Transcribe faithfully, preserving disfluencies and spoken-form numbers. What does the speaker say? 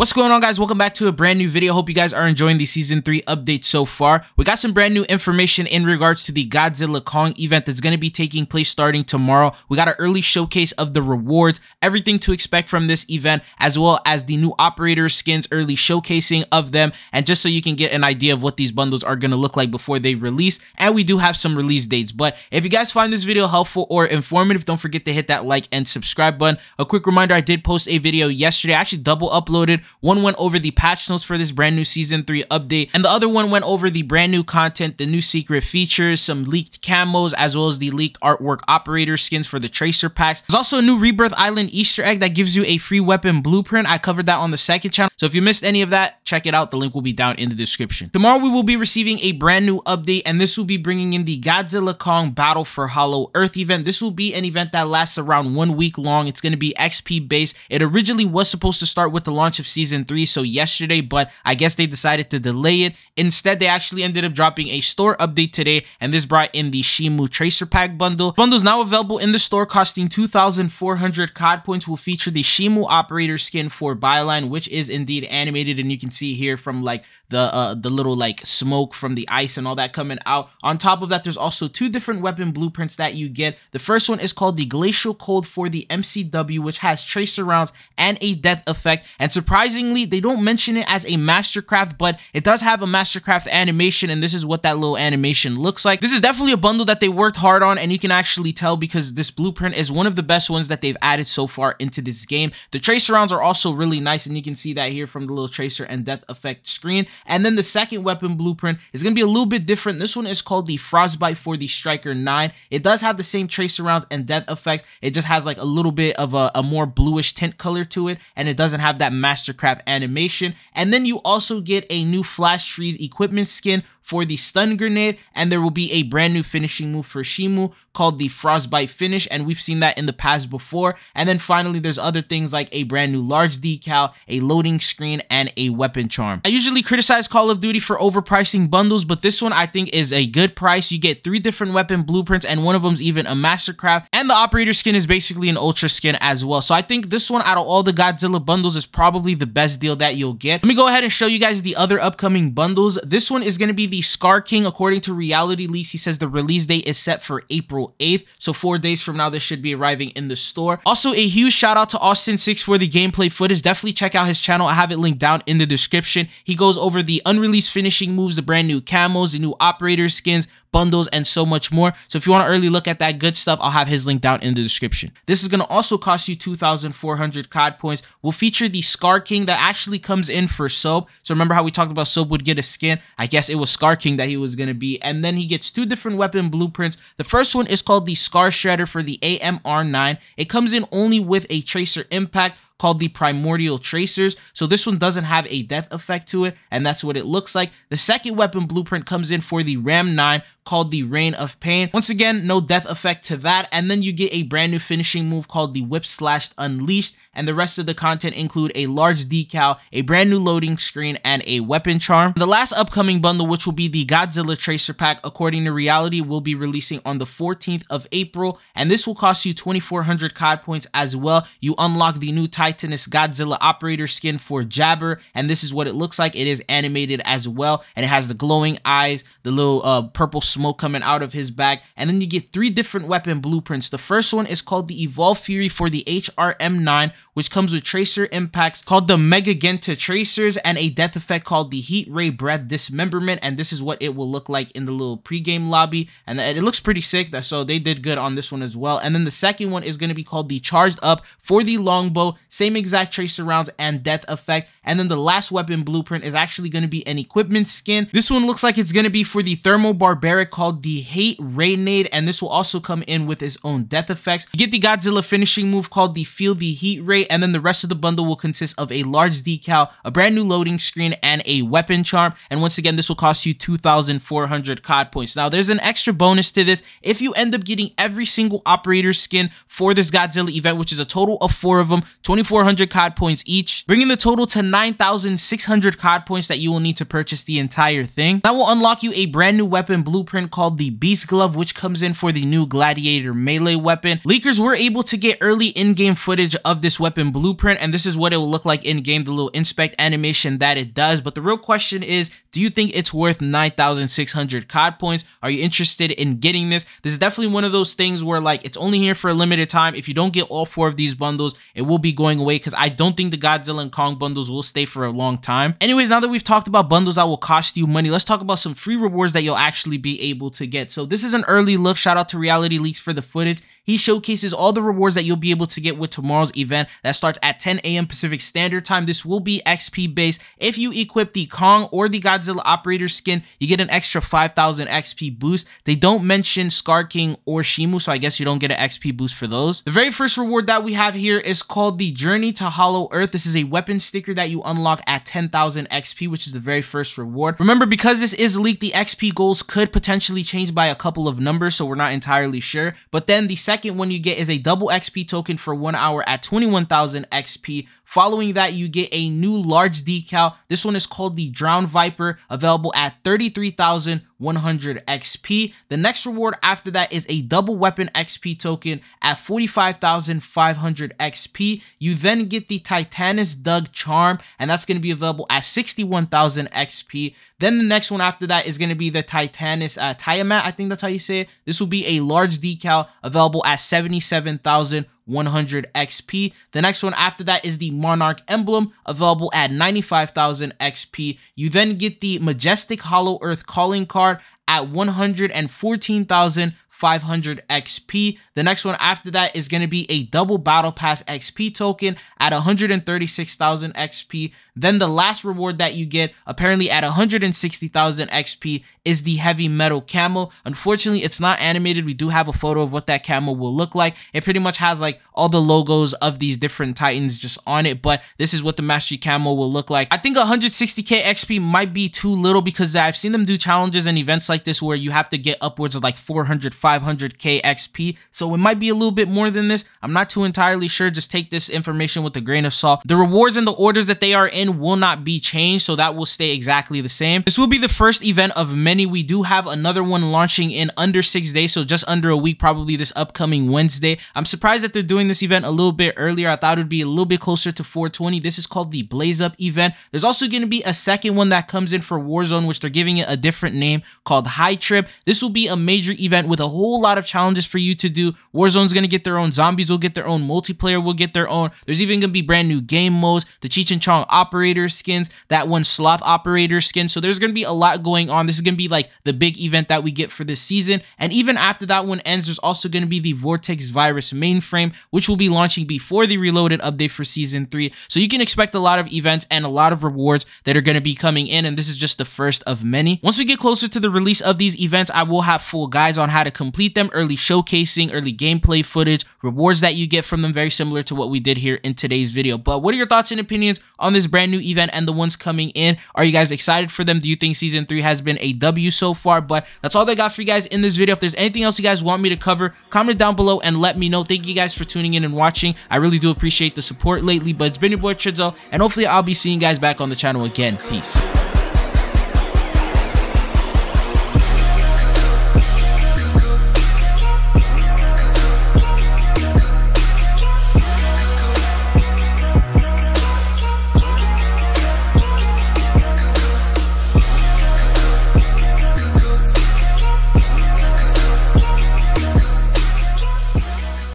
What's going on, guys? Welcome back to a brand new video. Hope you guys are enjoying the season three update so far. We got some brand new information in regards to the Godzilla Kong event that's going to be taking place starting tomorrow. We got an early showcase of the rewards, everything to expect from this event, as well as the new operator skins, early showcasing of them, and just so you can get an idea of what these bundles are going to look like before they release. And we do have some release dates. But if you guys find this video helpful or informative, don't forget to hit that like and subscribe button. A quick reminder, I did post a video yesterday. I actually double uploaded. One went over the patch notes for this brand new season three update, and the other one went over the brand new content, the new secret features, some leaked camos, as well as the leaked artwork operator skins for the tracer packs. There's also a new Rebirth Island Easter egg that gives you a free weapon blueprint. I covered that on the second channel, so if you missed any of that, check it out. The link will be down in the description. Tomorrow we will be receiving a brand new update, and this will be bringing in the Godzilla Kong Battle for Hollow Earth event. This will be an event that lasts around one week long. It's going to be X P based. It originally was supposed to start with the launch of season three, so yesterday, but I guess they decided to delay it. Instead, they actually ended up dropping a store update today, and this brought in the Shimo tracer pack bundle. Bundles now available in the store, costing two thousand four hundred C O D points, will feature the Shimo operator skin for Byline, which is indeed animated, and you can see here from like the uh, the little like smoke from the ice and all that coming out. On top of that, there's also two different weapon blueprints that you get. The first one is called the Glacial Cold for the M C W, which has tracer rounds and a death effect, and surprise Surprisingly, they don't mention it as a mastercraft, but it does have a mastercraft animation, and this is what that little animation looks like. This is definitely a bundle that they worked hard on, and you can actually tell because this blueprint is one of the best ones that they've added so far into this game. The tracer rounds are also really nice, and you can see that here from the little tracer and death effect screen. And then the second weapon blueprint is going to be a little bit different. This one is called the Frostbite for the Striker nine. It does have the same tracer rounds and death effects. It just has like a little bit of a, a more bluish tint color to it, and it doesn't have that mastercraft Craft animation. And then you also get a new flash freeze equipment skin for the stun grenade, and there will be a brand new finishing move for Shimo called the Frostbite finish, and we've seen that in the past before. And then finally, there's other things like a brand new large decal, a loading screen, and a weapon charm. I usually criticize Call of Duty for overpricing bundles, but this one I think is a good price. You get three different weapon blueprints, and one of them's even a mastercraft, and the operator skin is basically an ultra skin as well. So I think this one out of all the Godzilla bundles is probably the best deal that you'll get. Let me go ahead and show you guys the other upcoming bundles. This one is going to be the Skar King. According to Reality Leaks, he says the release date is set for April eighth, so four days from now this should be arriving in the store. Also, a huge shout out to Austin six for the gameplay footage. Definitely check out his channel. I have it linked down in the description. He goes over the unreleased finishing moves, the brand new camos, the new operator skins, bundles, and so much more. So if you want to early look at that good stuff, I'll have his link down in the description. This is going to also cost you two thousand four hundred C O D points. We'll feature the Skar King that actually comes in for Soap. So remember how we talked about Soap would get a skin? I guess it was Skar King that he was going to be. And then he gets two different weapon blueprints. The first one is called the Skar Shredder for the A M R nine. It comes in only with a tracer impact called the Primordial Tracers, so this one doesn't have a death effect to it, and that's what it looks like. The second weapon blueprint comes in for the ram nine, called the Reign of Pain. Once again, no death effect to that, and then you get a brand new finishing move called the Whip Slashed Unleashed, and the rest of the content include a large decal, a brand new loading screen, and a weapon charm. The last upcoming bundle, which will be the Godzilla Tracer Pack, according to Reality, will be releasing on the fourteenth of April, and this will cost you twenty-four hundred C O D points as well. You unlock the new Titanus Godzilla operator skin for Jabber, and this is what it looks like. It is animated as well, and it has the glowing eyes, the little uh, purple smoke smoke coming out of his back. And then you get three different weapon blueprints. The first one is called the Evolve Fury for the H R M nine, which comes with tracer impacts called the Mega Genta tracers and a death effect called the Heat Ray Breath Dismemberment, and this is what it will look like in the little pregame lobby, and it looks pretty sick, so they did good on this one as well. And then the second one is going to be called the Charged Up for the Longbow, same exact tracer rounds and death effect. And then the last weapon blueprint is actually going to be an equipment skin. This one looks like it's going to be for the Thermo Barbaric called the Hate Ray Nade, and this will also come in with its own death effects. You get the Godzilla finishing move called the Feel the Heat Ray, and then the rest of the bundle will consist of a large decal, a brand new loading screen, and a weapon charm. And once again, this will cost you two thousand four hundred C O D points. Now, there's an extra bonus to this. If you end up getting every single operator skin for this Godzilla event, which is a total of four of them, twenty-four twenty-four hundred C O D points each, bringing the total to nine thousand six hundred C O D points that you will need to purchase the entire thing. That will unlock you a brand new weapon blueprint called the Beast Glove, which comes in for the new Gladiator melee weapon. Leakers were able to get early in-game footage of this weapon blueprint, and this is what it will look like in-game, the little inspect animation that it does. But the real question is, do you think it's worth nine thousand six hundred C O D points? Are you interested in getting this? This is definitely one of those things where, like, it's only here for a limited time. If you don't get all four of these bundles, it will be going away, because I don't think the Godzilla and Kong bundles will stay for a long time. Anyways, now that we've talked about bundles that will cost you money, let's talk about some free rewards that you'll actually be able to get. So this is an early look. Shout out to Reality Leaks for the footage. He showcases all the rewards that you'll be able to get with tomorrow's event that starts at ten A M Pacific Standard Time. This will be X P based. If you equip the Kong or the Godzilla Operator skin, you get an extra five thousand X P boost. They don't mention Skar King or Shimo, so I guess you don't get an X P boost for those. The very first reward that we have here is called the Journey to Hollow Earth. This is a weapon sticker that you unlock at ten thousand X P, which is the very first reward. Remember, because this is leaked, the X P goals could potentially change by a couple of numbers, so we're not entirely sure. But then the second one you get is a double X P token for one hour at twenty-one thousand X P. Following that, you get a new large decal. This one is called the Drowned Viper, available at thirty-three thousand one hundred X P. The next reward after that is a double weapon X P token at forty-five thousand five hundred X P. You then get the Titanus Godzilla charm, and that's going to be available at sixty-one thousand X P. Then the next one after that is going to be the Titanus uh, Tiamat, I think that's how you say it. This will be a large decal available at seventy-seven thousand one hundred X P. The next one after that is the Monarch Emblem, available at ninety-five thousand X P. You then get the Majestic Hollow Earth Calling card at one hundred fourteen thousand five hundred X P. The next one after that is going to be a double battle pass X P token at one hundred thirty-six thousand X P. Then the last reward that you get, apparently at one hundred sixty thousand X P, is the heavy metal camo. Unfortunately, it's not animated. We do have a photo of what that camo will look like. It pretty much has like all the logos of these different Titans just on it, but this is what the mastery camo will look like. I think one hundred sixty K X P might be too little, because I've seen them do challenges and events like this where you have to get upwards of like four hundred, five hundred K X P, so it might be a little bit more than this. I'm not too entirely sure. Just take this information with a grain of salt. The rewards and the orders that they are in will not be changed, so that will stay exactly the same. This will be the first event of many. We do have another one launching in under six days, so just under a week, probably this upcoming Wednesday. I'm surprised that they're doing this event a little bit earlier. I thought it would be a little bit closer to four twenty. This is called the Blaze Up event. There's also going to be a second one that comes in for Warzone, which they're giving it a different name called High Trip. This will be a major event with a whole lot of challenges for you to do. Warzone's going to get their own zombies, will get their own multiplayer, will get their own. There's even going to be brand new game modes, the Cheech and Chong operator skins, that one sloth operator skin. So there's going to be a lot going on. This is going to be like the big event that we get for this season. And even after that one ends, there's also going to be the Vortex Virus mainframe, which will be launching before the Reloaded update for season three. So you can expect a lot of events and a lot of rewards that are going to be coming in. And this is just the first of many. Once we get closer to the release of these events, I will have full guides on how to complete them, early showcasing, early gameplay footage, rewards that you get from them, very similar to what we did here in today's video. But what are your thoughts and opinions on this brand new event and the ones coming in? Are you guys excited for them? Do you think season three has been a W so far? But that's all that I got for you guys in this video. If there's anything else you guys want me to cover, comment down below and let me know. Thank you guys for tuning in and watching. I really do appreciate the support lately, but it's been your boy Tridzo, and hopefully I'll be seeing you guys back on the channel again. Peace.